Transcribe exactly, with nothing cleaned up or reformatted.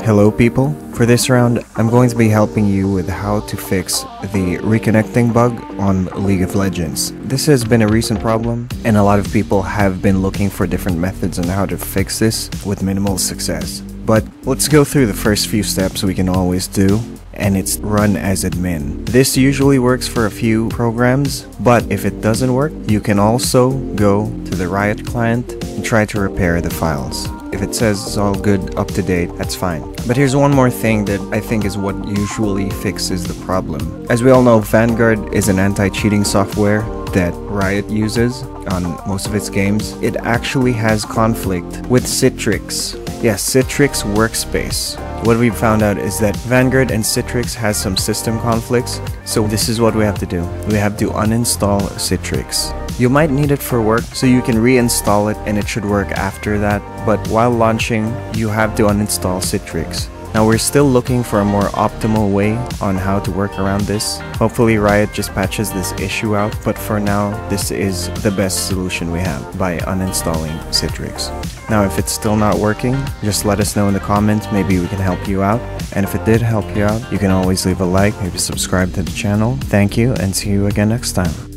Hello people, for this round I'm going to be helping you with how to fix the reconnecting bug on League of Legends. This has been a recent problem and a lot of people have been looking for different methods on how to fix this with minimal success. But let's go through the first few steps we can always do, and it's run as admin. This usually works for a few programs, but if it doesn't work, you can also go to the Riot client and try to repair the files. If it says it's all good, up to date, that's fine. But here's one more thing that I think is what usually fixes the problem. As we all know, Vanguard is an anti-cheating software that Riot uses on most of its games. It actually has conflict with Citrix. Yes, Citrix Workspace. What we found out is that Vanguard and Citrix has some system conflicts, so this is what we have to do. We have to uninstall Citrix. You might need it for work, so you can reinstall it and it should work after that, but while launching, you have to uninstall Citrix. Now we're still looking for a more optimal way on how to work around this. Hopefully Riot just patches this issue out, but for now this is the best solution we have, by uninstalling Citrix. Now if it's still not working, just let us know in the comments, maybe we can help you out. And if it did help you out, you can always leave a like, maybe subscribe to the channel. Thank you and see you again next time.